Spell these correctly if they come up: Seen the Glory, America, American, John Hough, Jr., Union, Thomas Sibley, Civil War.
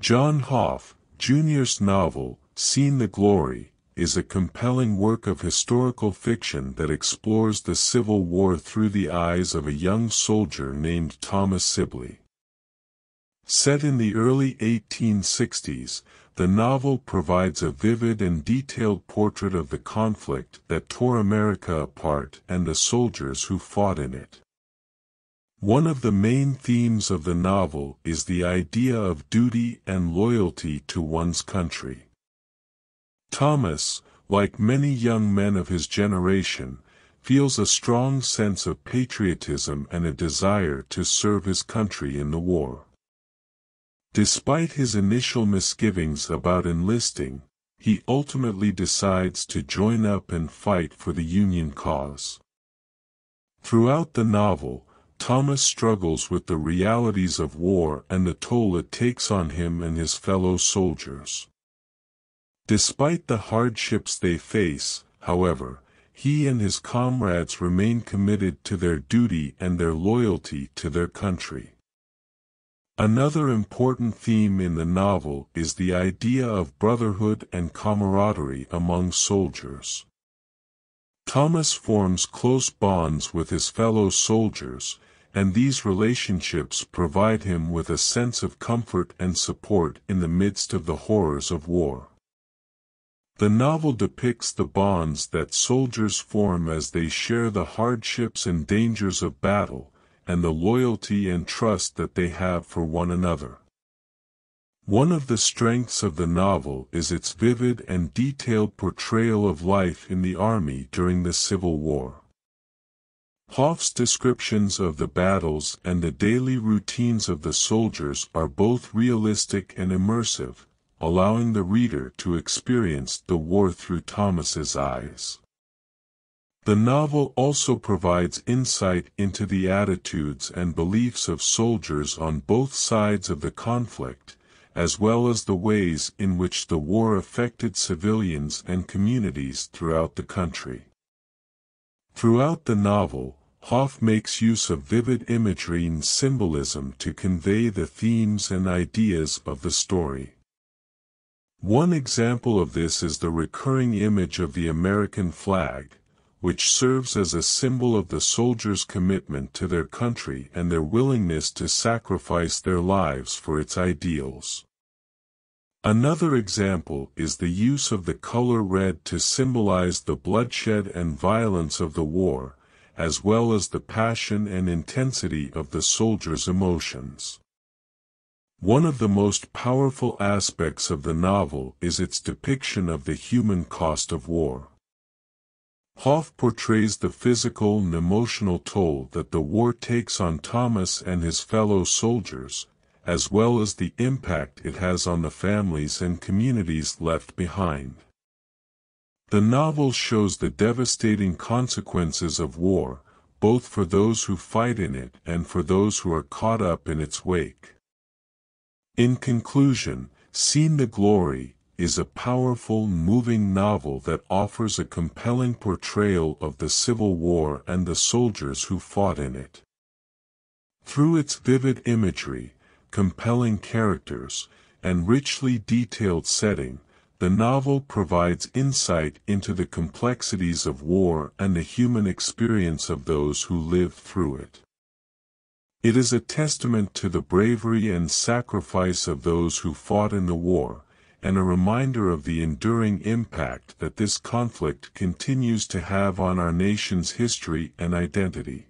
John Hough, Jr.'s novel, Seen the Glory, is a compelling work of historical fiction that explores the Civil War through the eyes of a young soldier named Thomas Sibley. Set in the early 1860s, the novel provides a vivid and detailed portrait of the conflict that tore America apart and the soldiers who fought in it. One of the main themes of the novel is the idea of duty and loyalty to one's country. Thomas, like many young men of his generation, feels a strong sense of patriotism and a desire to serve his country in the war. Despite his initial misgivings about enlisting, he ultimately decides to join up and fight for the Union cause. Throughout the novel, Thomas struggles with the realities of war and the toll it takes on him and his fellow soldiers. Despite the hardships they face, however, he and his comrades remain committed to their duty and their loyalty to their country. Another important theme in the novel is the idea of brotherhood and camaraderie among soldiers. Thomas forms close bonds with his fellow soldiers, and these relationships provide him with a sense of comfort and support in the midst of the horrors of war. The novel depicts the bonds that soldiers form as they share the hardships and dangers of battle, and the loyalty and trust that they have for one another. One of the strengths of the novel is its vivid and detailed portrayal of life in the army during the Civil War. Hough's descriptions of the battles and the daily routines of the soldiers are both realistic and immersive, allowing the reader to experience the war through Thomas's eyes. The novel also provides insight into the attitudes and beliefs of soldiers on both sides of the conflict, as well as the ways in which the war affected civilians and communities throughout the country. Throughout the novel, Hough makes use of vivid imagery and symbolism to convey the themes and ideas of the story. One example of this is the recurring image of the American flag, which serves as a symbol of the soldiers' commitment to their country and their willingness to sacrifice their lives for its ideals. Another example is the use of the color red to symbolize the bloodshed and violence of the war, as well as the passion and intensity of the soldiers' emotions. One of the most powerful aspects of the novel is its depiction of the human cost of war. Hough portrays the physical and emotional toll that the war takes on Thomas and his fellow soldiers, as well as the impact it has on the families and communities left behind. The novel shows the devastating consequences of war, both for those who fight in it and for those who are caught up in its wake. In conclusion, Seen the Glory is a powerful, moving novel that offers a compelling portrayal of the Civil War and the soldiers who fought in it. Through its vivid imagery, compelling characters, and richly detailed setting, the novel provides insight into the complexities of war and the human experience of those who lived through it. It is a testament to the bravery and sacrifice of those who fought in the war, and a reminder of the enduring impact that this conflict continues to have on our nation's history and identity.